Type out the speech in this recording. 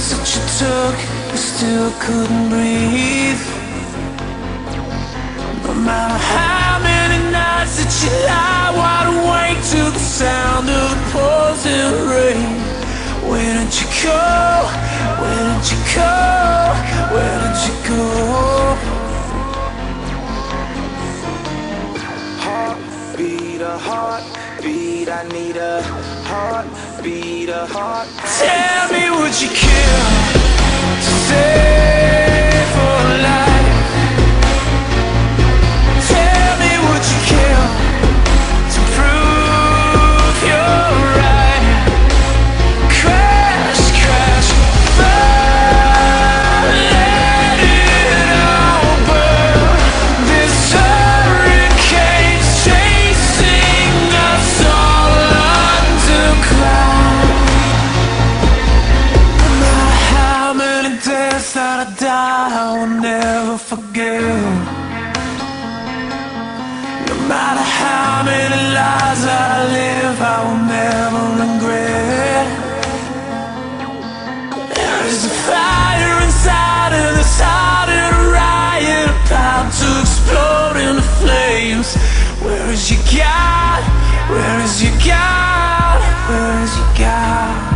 shots that you took, I still couldn't breathe. No matter how many nights that you lie wide awake to the sound of the pouring rain. Where did you go? Where did you go? Where did you go? Heartbeat, a heartbeat, I need a heartbeat, a heart. Tell me, would you kill to save for life? Tell me, would you kill to prove you're right? Crash, crash, burn, let it all burn. This hurricane's chasing us all under clouds. No matter how many deaths that I die, I will never forgive. No matter how many lives I live, I will never regret. There is a fire inside of this heart and a riot about to explode into flames. Where is your God? Where is your God? Where is your God?